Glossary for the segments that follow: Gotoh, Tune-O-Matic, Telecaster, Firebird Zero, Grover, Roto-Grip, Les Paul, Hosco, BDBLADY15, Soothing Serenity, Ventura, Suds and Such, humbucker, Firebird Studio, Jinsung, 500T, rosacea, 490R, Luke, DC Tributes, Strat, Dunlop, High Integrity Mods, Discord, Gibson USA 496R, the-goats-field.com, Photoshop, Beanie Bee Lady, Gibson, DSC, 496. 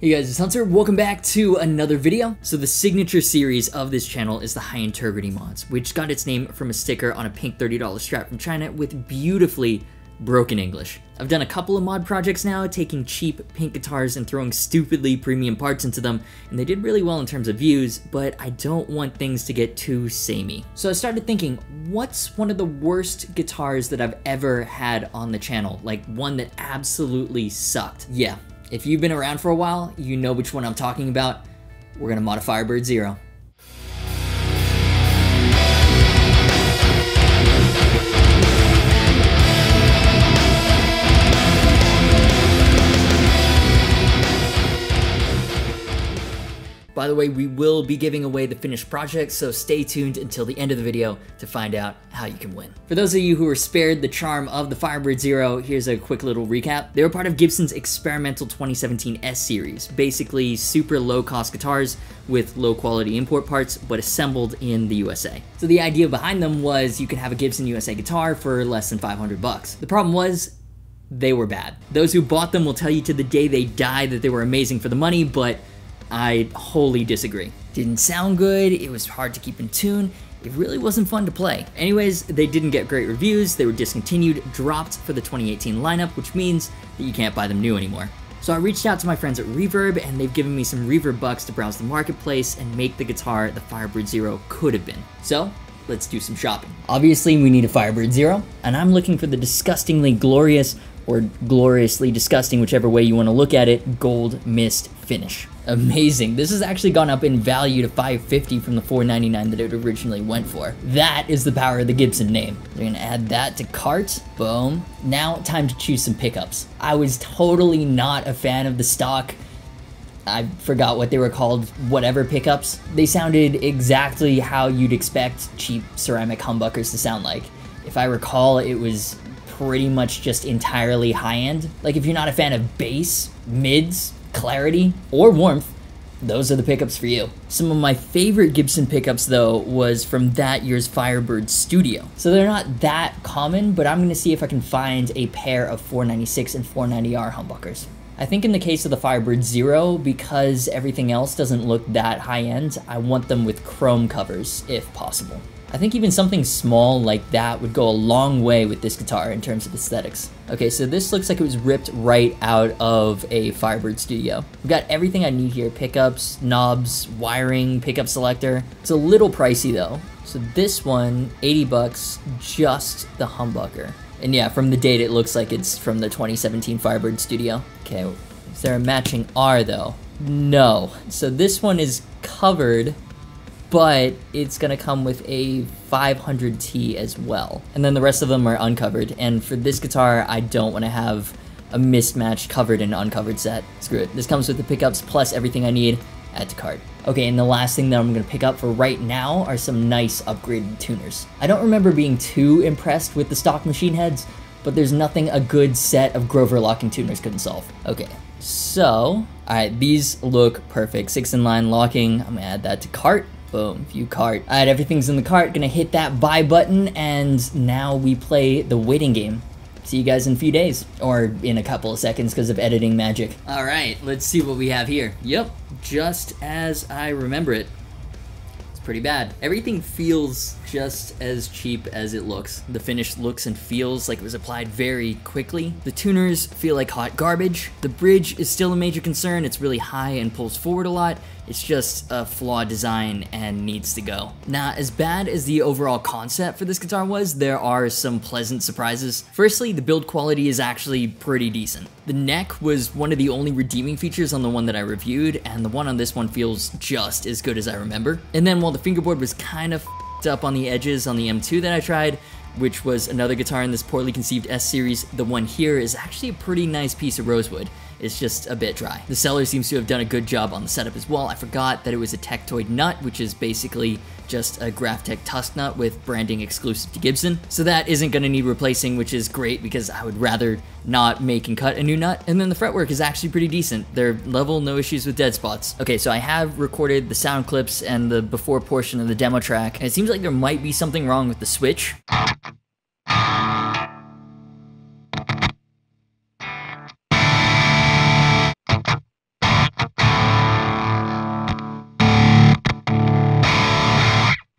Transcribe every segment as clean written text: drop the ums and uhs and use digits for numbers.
Hey guys, it's Hunter. Welcome back to another video. So the signature series of this channel is the High Integrity Mods, which got its name from a sticker on a pink $30 strap from China with beautifully broken English. I've done a couple of mod projects now, taking cheap pink guitars and throwing stupidly premium parts into them, and they did really well in terms of views, but I don't want things to get too samey. So I started thinking, what's one of the worst guitars that I've ever had on the channel? Like one that absolutely sucked. Yeah. If you've been around for a while, you know which one I'm talking about. We're gonna mod a Firebird Zero. By the way, we will be giving away the finished project, so stay tuned until the end of the video to find out how you can win. For those of you who were spared the charm of the Firebird Zero, here's a quick little recap. They were part of Gibson's experimental 2017 S series, basically super low-cost guitars with low-quality import parts, but assembled in the USA. So the idea behind them was you could have a Gibson USA guitar for less than 500 bucks. The problem was, they were bad. Those who bought them will tell you to the day they die that they were amazing for the money, but I wholly disagree. Didn't sound good, it was hard to keep in tune, it really wasn't fun to play. Anyways, they didn't get great reviews, they were discontinued, dropped for the 2018 lineup, which means that you can't buy them new anymore. So I reached out to my friends at Reverb, and they've given me some Reverb bucks to browse the marketplace and make the guitar the Firebird Zero could have been. So let's do some shopping. Obviously we need a Firebird Zero, and I'm looking for the disgustingly glorious, or gloriously disgusting, whichever way you want to look at it, gold mist finish. Amazing. This has actually gone up in value to $550 from the $499 that it originally went for. That is the power of the Gibson name. We're gonna add that to cart. Boom. Now time to choose some pickups. I was totally not a fan of the stock, I forgot what they were called, whatever pickups. They sounded exactly how you'd expect cheap ceramic humbuckers to sound like. If I recall, it was pretty much just entirely high-end. Like if you're not a fan of bass, mids, clarity, or warmth, those are the pickups for you. Some of my favorite Gibson pickups though was from that year's Firebird Studio. So they're not that common, but I'm gonna see if I can find a pair of 496 and 490R humbuckers. I think in the case of the Firebird Zero, because everything else doesn't look that high-end, I want them with chrome covers if possible. I think even something small like that would go a long way with this guitar in terms of aesthetics. Okay, so this looks like it was ripped right out of a Firebird Studio. We've got everything I need here, pickups, knobs, wiring, pickup selector. It's a little pricey though. So this one, 80 bucks, just the humbucker. And yeah, from the date it looks like it's from the 2017 Firebird Studio. Okay, is there a matching R though? No. So this one is covered, but it's gonna come with a 500T as well. And then the rest of them are uncovered, and for this guitar, I don't wanna have a mismatched covered and uncovered set. Screw it, this comes with the pickups plus everything I need, add to cart. Okay, and the last thing that I'm gonna pick up for right now are some nice upgraded tuners. I don't remember being too impressed with the stock machine heads, but there's nothing a good set of Grover locking tuners couldn't solve. Okay, so, all right, these look perfect. 6-in-line locking, I'm gonna add that to cart. Boom, view cart. All right, everything's in the cart. Gonna hit that buy button, and now we play the waiting game. See you guys in a few days, or in a couple of seconds because of editing magic. All right, let's see what we have here. Yep, just as I remember it. It's pretty bad. Everything feels just as cheap as it looks. The finish looks and feels like it was applied very quickly. The tuners feel like hot garbage. The bridge is still a major concern. It's really high and pulls forward a lot. It's just a flawed design and needs to go. Now, as bad as the overall concept for this guitar was, there are some pleasant surprises. Firstly, the build quality is actually pretty decent. The neck was one of the only redeeming features on the one that I reviewed, and the one on this one feels just as good as I remember. And then while the fingerboard was kind of f***ed up on the edges on the M2 that I tried, which was another guitar in this poorly conceived S series, the one here is actually a pretty nice piece of rosewood. It's just a bit dry. The seller seems to have done a good job on the setup as well. I forgot that it was a Tektoid nut, which is basically just a GraphTech tusk nut with branding exclusive to Gibson. So that isn't gonna need replacing, which is great because I would rather not make and cut a new nut. And then the fretwork is actually pretty decent. They're level, no issues with dead spots. Okay, so I have recorded the sound clips and the before portion of the demo track, and it seems like there might be something wrong with the switch.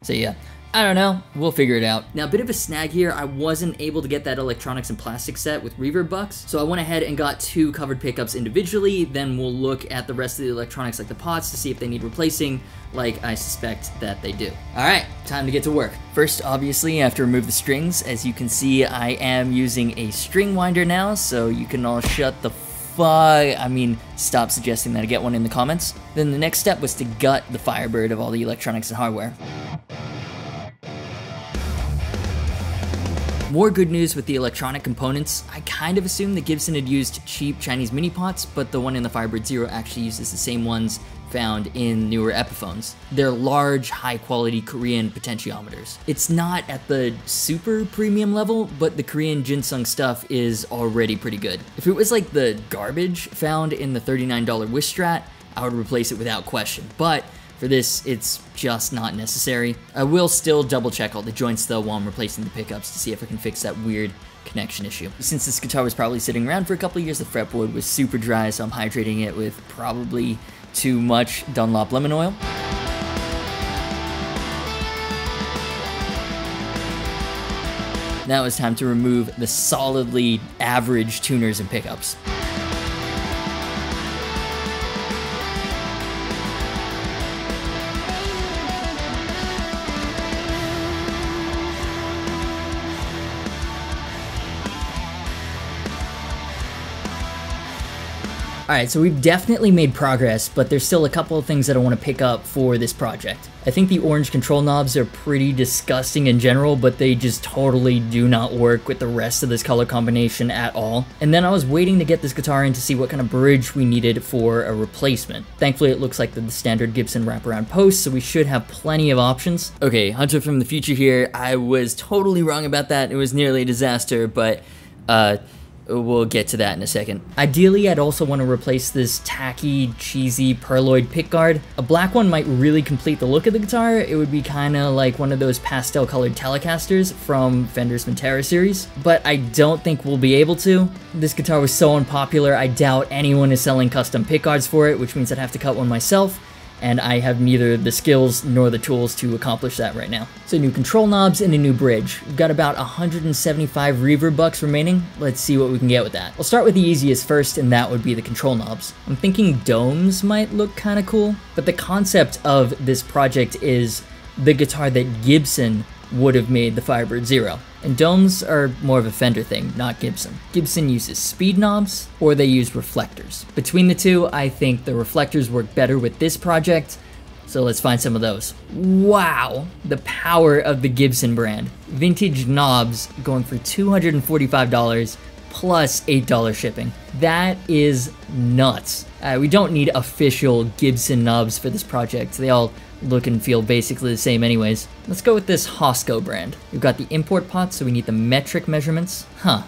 So yeah, I don't know, we'll figure it out. Now, a bit of a snag here, I wasn't able to get that electronics and plastic set with Reverb bucks, so I went ahead and got 2 covered pickups individually, then we'll look at the rest of the electronics like the pots to see if they need replacing, like I suspect that they do. All right, time to get to work. First, obviously, I have to remove the strings. As you can see, I am using a string winder now, so you can all shut the stop suggesting that I get one in the comments. Then the next step was to gut the Firebird of all the electronics and hardware. More good news with the electronic components. I kind of assumed that Gibson had used cheap Chinese mini pots, but the one in the Firebird Zero actually uses the same ones found in newer Epiphones. They're large, high-quality Korean potentiometers. It's not at the super premium level, but the Korean Jinsung stuff is already pretty good. If it was like the garbage found in the $39 Wish Strat, I would replace it without question, but for this, it's just not necessary. I will still double check all the joints though while I'm replacing the pickups to see if I can fix that weird connection issue. Since this guitar was probably sitting around for a couple of years, the fretboard was super dry, so I'm hydrating it with probably too much Dunlop lemon oil. Now it's time to remove the solidly average tuners and pickups. Alright, so we've definitely made progress, but there's still a couple of things that I want to pick up for this project. I think the orange control knobs are pretty disgusting in general, but they just totally do not work with the rest of this color combination at all. And then I was waiting to get this guitar in to see what kind of bridge we needed for a replacement. Thankfully, it looks like the standard Gibson wraparound post, so we should have plenty of options. Okay, Hunter from the future here. I was totally wrong about that. It was nearly a disaster, but we'll get to that in a second. Ideally, I'd also want to replace this tacky, cheesy perloid pickguard. A black one might really complete the look of the guitar. It would be kind of like one of those pastel-colored Telecasters from Fender's Ventura series, but I don't think we'll be able to. This guitar was so unpopular, I doubt anyone is selling custom pickguards for it, which means I'd have to cut one myself, and I have neither the skills nor the tools to accomplish that right now. So new control knobs and a new bridge. We've got about 175 Reverb bucks remaining. Let's see what we can get with that. I'll start with the easiest first, and that would be the control knobs. I'm thinking domes might look kind of cool, but the concept of this project is the guitar that Gibson would have made the Firebird Zero. And domes are more of a Fender thing, not Gibson. Gibson uses speed knobs, or they use reflectors. Between the two, I think the reflectors work better with this project, so let's find some of those. Wow, the power of the Gibson brand. Vintage knobs going for $245 plus $8 shipping. That is nuts. We don't need official Gibson knobs for this project. They all look and feel basically the same anyways. Let's go with this Hosco brand. We've got the import pots, so we need the metric measurements. Huh,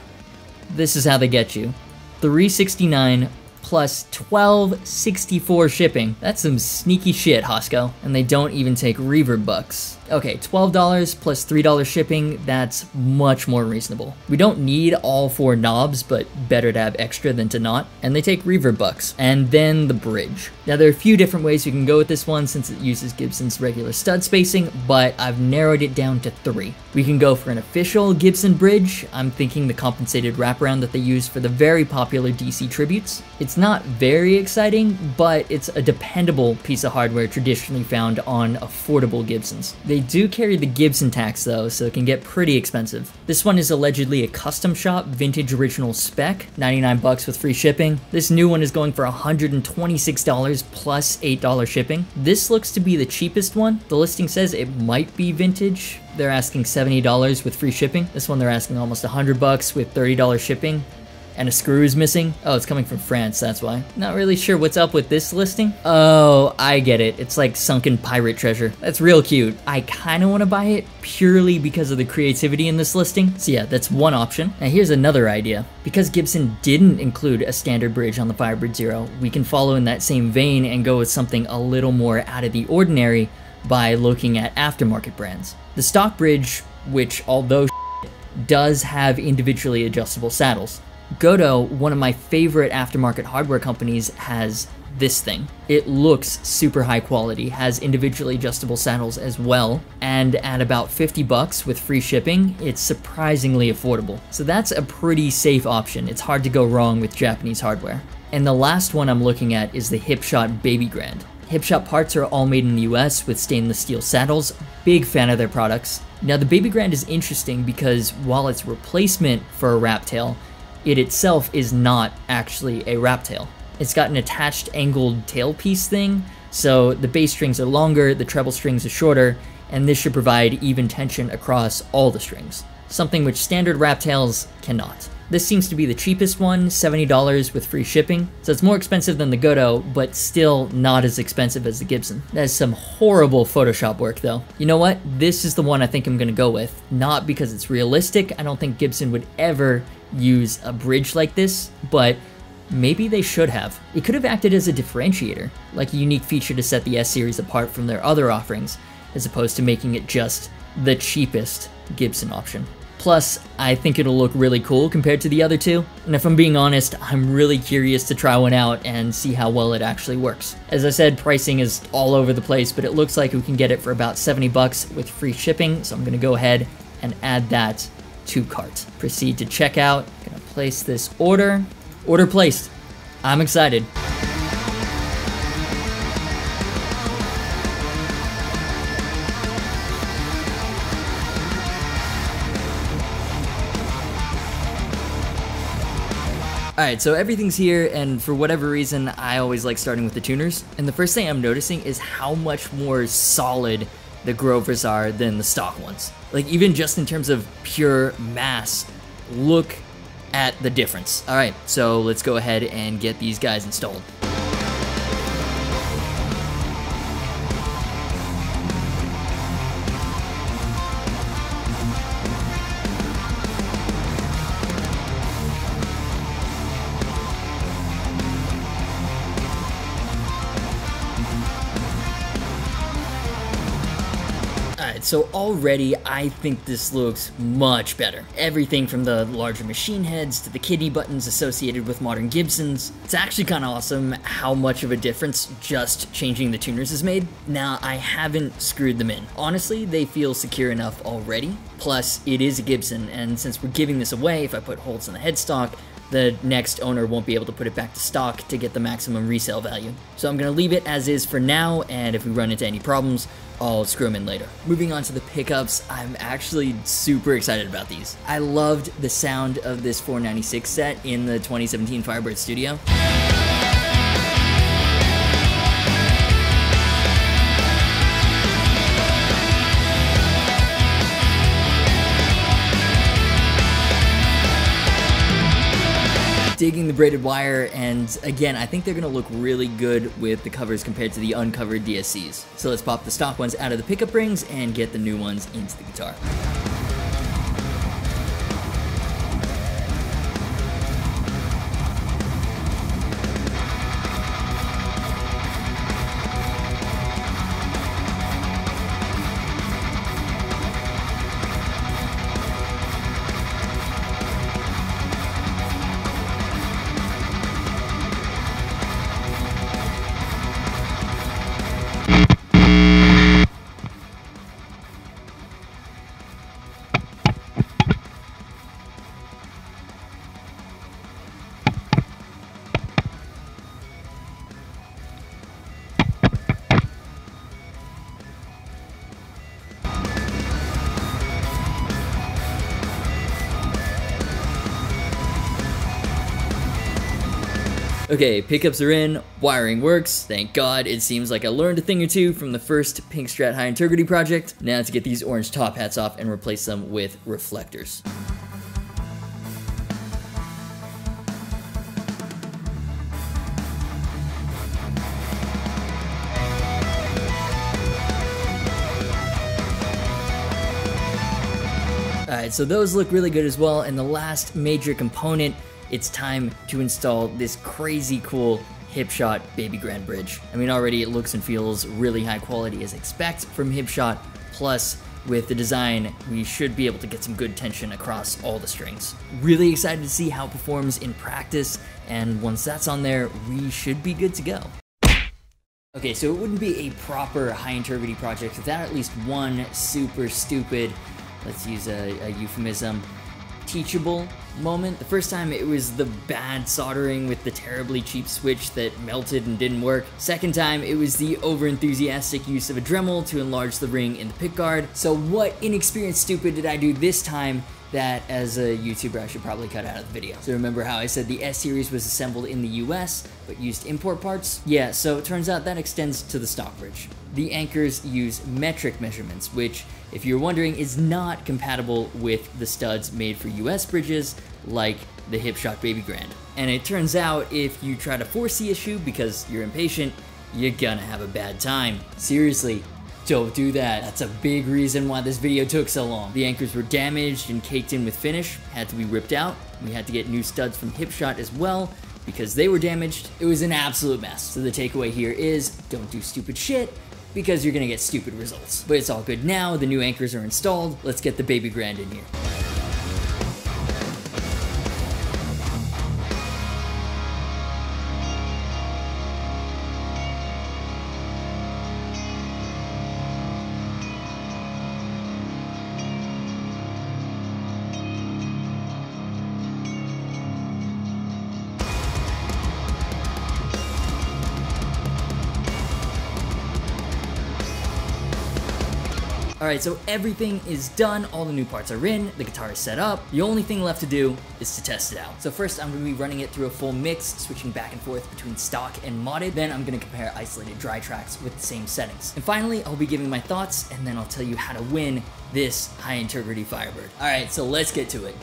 this is how they get you. $369 plus $12.64 shipping. That's some sneaky shit, Hosco. And they don't even take Reverb bucks. Okay, $12 plus $3 shipping, that's much more reasonable. We don't need all 4 knobs, but better to have extra than to not. And they take Reverb bucks. And then the bridge. Now there are a few different ways you can go with this one since it uses Gibson's regular stud spacing, but I've narrowed it down to 3. We can go for an official Gibson bridge. I'm thinking the compensated wraparound that they use for the very popular DC Tributes. It's not very exciting, but it's a dependable piece of hardware traditionally found on affordable Gibsons. They do carry the Gibson tax though, so it can get pretty expensive. This one is allegedly a custom shop vintage original spec, 99 bucks with free shipping. This new one is going for $126 plus $8 shipping. This looks to be the cheapest one. The listing says it might be vintage. They're asking $70 with free shipping. This one they're asking almost 100 bucks with $30 shipping. And a screw is missing. Oh, it's coming from France, that's why. Not really sure what's up with this listing. Oh, I get it. It's like sunken pirate treasure. That's real cute. I kind of want to buy it purely because of the creativity in this listing. So yeah, that's one option. Now here's another idea. Because Gibson didn't include a standard bridge on the Firebird Zero, we can follow in that same vein and go with something a little more out of the ordinary by looking at aftermarket brands. The stock bridge, which although does have individually adjustable saddles, Gotoh, one of my favorite aftermarket hardware companies, has this thing. It looks super high quality, has individually adjustable saddles as well, and at about $50 with free shipping, it's surprisingly affordable. So that's a pretty safe option. It's hard to go wrong with Japanese hardware. And the last one I'm looking at is the Hipshot Baby Grand. Hipshot parts are all made in the US with stainless steel saddles. Big fan of their products. Now the Baby Grand is interesting because while it's replacement for a wrap tail, it itself is not actually a wrap tail. It's got an attached angled tailpiece thing, so the bass strings are longer, the treble strings are shorter, and this should provide even tension across all the strings, something which standard wrap tails cannot. This seems to be the cheapest one, $70 with free shipping. So it's more expensive than the Gotoh, but still not as expensive as the Gibson. That is some horrible Photoshop work though. You know what? This is the one I think I'm gonna go with. Not because it's realistic. I don't think Gibson would ever use a bridge like this, but maybe they should have. It could have acted as a differentiator, like a unique feature to set the S-Series apart from their other offerings, as opposed to making it just the cheapest Gibson option. Plus, I think it'll look really cool compared to the other two, and if I'm being honest, I'm really curious to try one out and see how well it actually works. As I said, pricing is all over the place, but it looks like we can get it for about $70 with free shipping, so I'm gonna go ahead and add that to cart. Proceed to checkout, gonna place this order. Order placed. I'm excited. Alright, so everything's here, and for whatever reason, I always like starting with the tuners. And the first thing I'm noticing is how much more solid the Grovers are than the stock ones. Like, even just in terms of pure mass, look at the difference. Alright, so let's go ahead and get these guys installed. So already, I think this looks much better. Everything from the larger machine heads to the kidney buttons associated with modern Gibsons. It's actually kind of awesome how much of a difference just changing the tuners has made. Now, I haven't screwed them in. Honestly, they feel secure enough already. Plus, it is a Gibson, and since we're giving this away, if I put holes in the headstock, the next owner won't be able to put it back to stock to get the maximum resale value. So I'm gonna leave it as is for now, and if we run into any problems, I'll screw them in later. Moving on to the pickups, I'm actually super excited about these. I loved the sound of this 496 set in the 2017 Firebird Studio. Digging the braided wire, and again, I think they're gonna look really good with the covers compared to the uncovered DSCs. So let's pop the stock ones out of the pickup rings and get the new ones into the guitar. Okay, pickups are in, wiring works, thank God. It seems like I learned a thing or two from the first Pink Strat High Integrity project. Now to get these orange top hats off and replace them with reflectors. Alright, so those look really good as well, and the last major component, it's time to install this crazy cool Hipshot Baby Grand bridge. I mean, already it looks and feels really high quality as expect from Hipshot, plus with the design, we should be able to get some good tension across all the strings. Really excited to see how it performs in practice, and once that's on there, we should be good to go. Okay, so it wouldn't be a proper high integrity project without at least one super stupid, let's use a euphemism, teachable moment. The first time it was the bad soldering with the terribly cheap switch that melted and didn't work. Second time it was the overenthusiastic use of a Dremel to enlarge the ring in the pickguard. So what inexperienced stupid did I do this time that as a YouTuber I should probably cut out of the video? So remember how I said the S-Series was assembled in the US but used import parts? Yeah, so it turns out that extends to the stock bridge. The anchors use metric measurements, which, if you're wondering, is not compatible with the studs made for US bridges like the Hipshot Baby Grand. And it turns out if you try to force the issue because you're impatient, you're gonna have a bad time. Seriously. Don't do that. That's a big reason why this video took so long. The anchors were damaged and caked in with finish, had to be ripped out. We had to get new studs from Hipshot as well because they were damaged. It was an absolute mess. So the takeaway here is don't do stupid shit because you're gonna get stupid results. But it's all good now. The new anchors are installed. Let's get the Baby Grand in here. Alright, so everything is done, all the new parts are in, the guitar is set up. The only thing left to do is to test it out. So first I'm going to be running it through a full mix, switching back and forth between stock and modded. Then I'm going to compare isolated dry tracks with the same settings. And finally, I'll be giving my thoughts, and then I'll tell you how to win this high integrity Firebird. Alright, so let's get to it.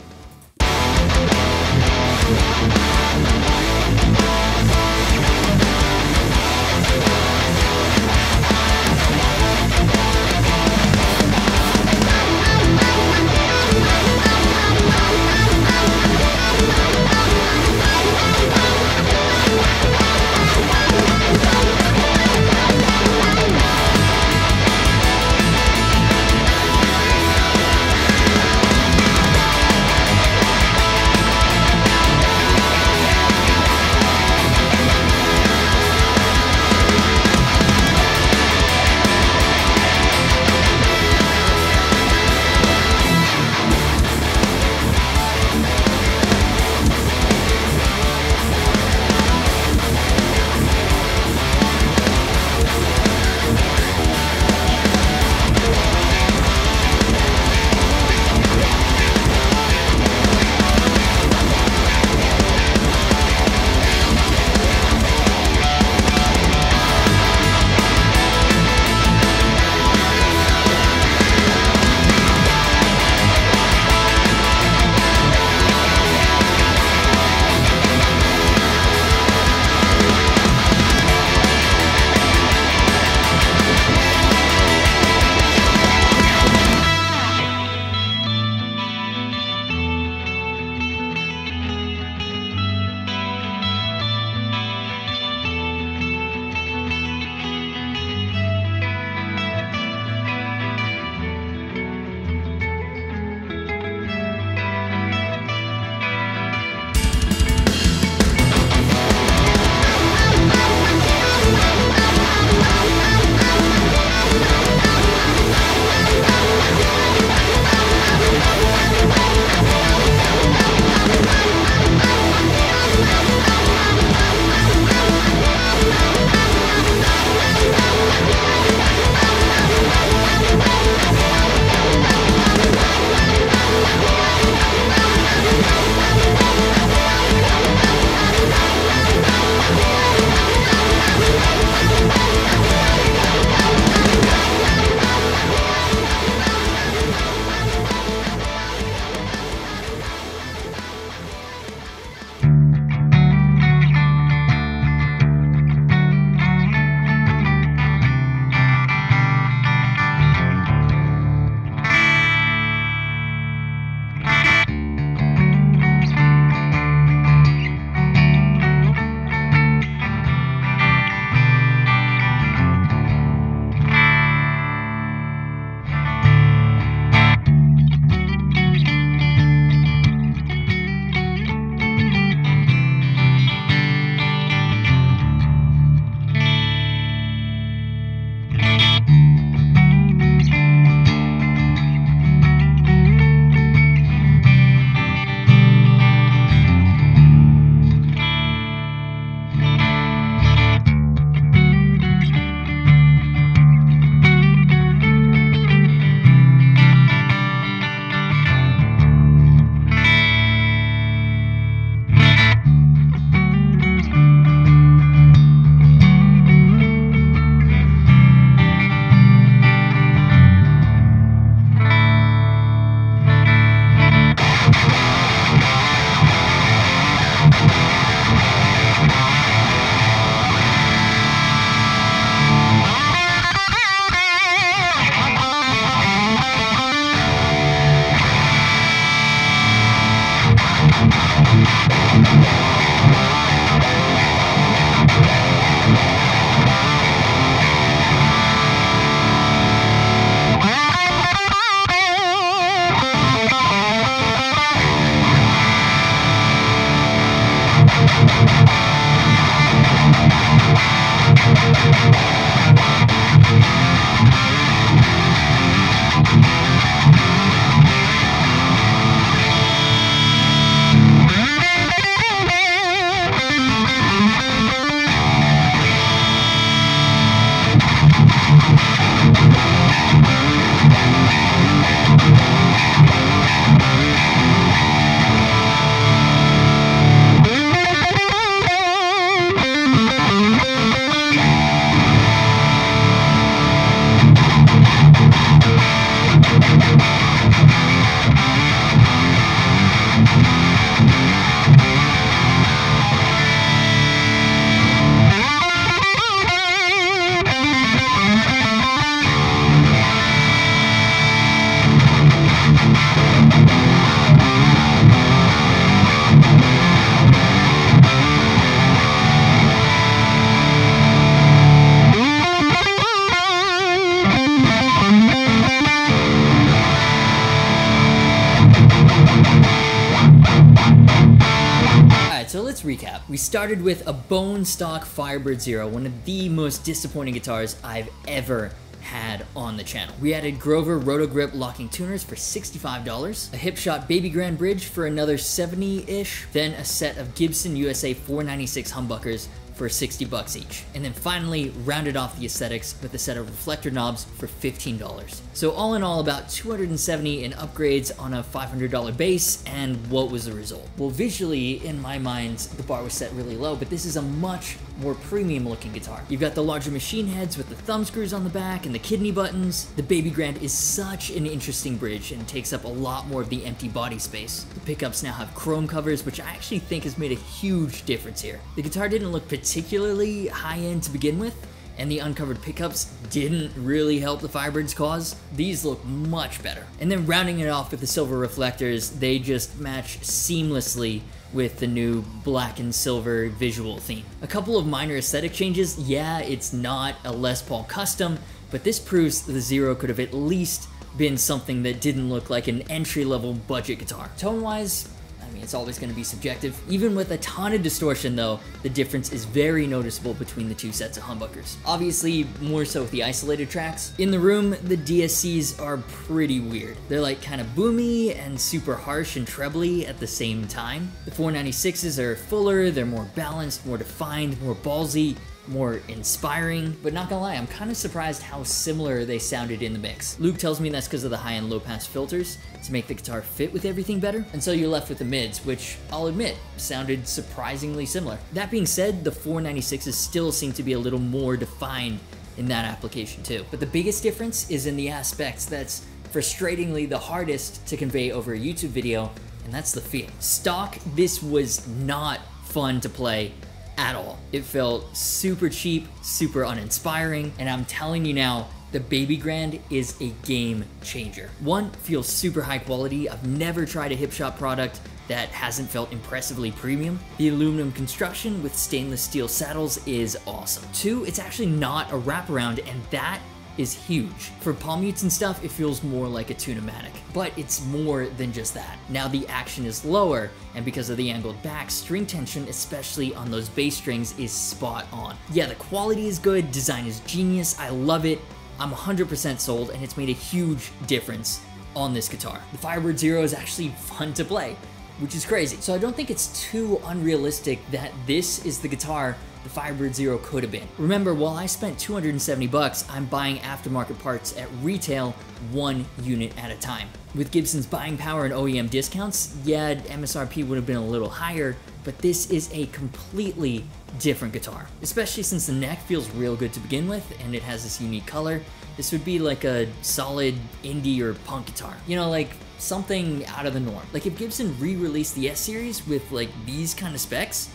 started with a bone stock Firebird Zero, one of the most disappointing guitars I've ever had on the channel. We added Grover Roto-Grip locking tuners for $65, a Hipshot Baby Grand bridge for another 70-ish, then a set of Gibson USA 496 humbuckers for 60 bucks each. And then finally rounded off the aesthetics with a set of reflector knobs for $15. So all in all, about $270 in upgrades on a $500 base. And what was the result? Well, visually in my mind, the bar was set really low, but this is a much more premium looking guitar. You've got the larger machine heads with the thumb screws on the back and the kidney buttons. The Baby Grand is such an interesting bridge and takes up a lot more of the empty body space. The pickups now have chrome covers, which I actually think has made a huge difference here. The guitar didn't look particularly high-end to begin with, and the uncovered pickups didn't really help the Firebird's cause. These look much better. And then rounding it off with the silver reflectors, they just match seamlessly with the new black and silver visual theme. A couple of minor aesthetic changes. Yeah, it's not a Les Paul custom, but this proves the Zero could have at least been something that didn't look like an entry-level budget guitar. Tone-wise, I mean, it's always going to be subjective. Even with a ton of distortion though, the difference is very noticeable between the two sets of humbuckers. Obviously, more so with the isolated tracks. In the room, the DSCs are pretty weird. They're like kind of boomy and super harsh and trebly at the same time. The 496s are fuller, they're more balanced, more defined, more ballsy, more inspiring, but not gonna lie, I'm kind of surprised how similar they sounded in the mix. Luke tells me that's because of the high and low pass filters to make the guitar fit with everything better, and so you're left with the mids, which I'll admit sounded surprisingly similar. That being said, the 496s still seem to be a little more defined in that application too. But the biggest difference is in the aspects that's frustratingly the hardest to convey over a YouTube video, and that's the feel. Stock, this was not fun to play at all. It felt super cheap, super uninspiring, and I'm telling you now, the Baby Grand is a game changer. One, feels super high quality. I've never tried a Hipshot product that hasn't felt impressively premium. The aluminum construction with stainless steel saddles is awesome. Two, it's actually not a wraparound, and that is huge. For palm mutes and stuff, it feels more like a Tune-O-Matic, but it's more than just that. Now the action is lower, and because of the angled back, string tension, especially on those bass strings, is spot on. Yeah, the quality is good, design is genius, I love it, I'm 100% sold, and it's made a huge difference on this guitar. The Firebird Zero is actually fun to play, which is crazy. So I don't think it's too unrealistic that this is the guitar the Firebird Zero could have been. Remember, while I spent 270 bucks, I'm buying aftermarket parts at retail, one unit at a time. With Gibson's buying power and OEM discounts, yeah, MSRP would have been a little higher, but this is a completely different guitar, especially since the neck feels real good to begin with and it has this unique color. This would be like a solid indie or punk guitar, you know, like something out of the norm. Like if Gibson re-released the S-Series with like these kind of specs,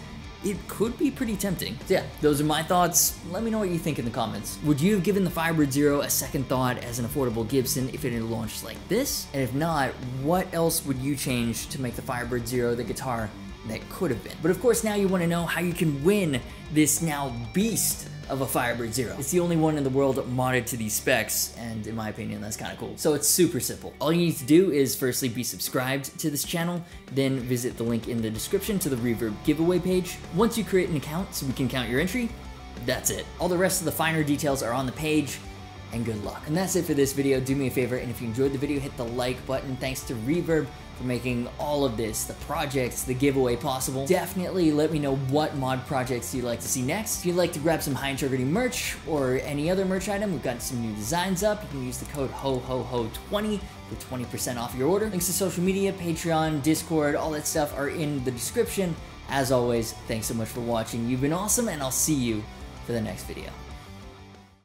it could be pretty tempting. So yeah, those are my thoughts. Let me know what you think in the comments. Would you have given the Firebird Zero a second thought as an affordable Gibson if it had launched like this? And if not, what else would you change to make the Firebird Zero the guitar that could have been? But of course, now you want to know how you can win this now beast of a Firebird Zero. It's the only one in the world modded to these specs, and in my opinion, that's kind of cool. So it's super simple. All you need to do is firstly be subscribed to this channel, then visit the link in the description to the Reverb giveaway page. Once you create an account so we can count your entry, that's it. All the rest of the finer details are on the page, and good luck. And that's it for this video. Do me a favor, and if you enjoyed the video, hit the like button. Thanks to Reverb for making all of this, the projects, the giveaway possible. Definitely let me know what mod projects you'd like to see next. If you'd like to grab some High Integrity merch or any other merch item, we've got some new designs up. You can use the code HOHOHO20 for 20% off your order. Links to social media, Patreon, Discord, all that stuff are in the description. As always, thanks so much for watching. You've been awesome, and I'll see you for the next video.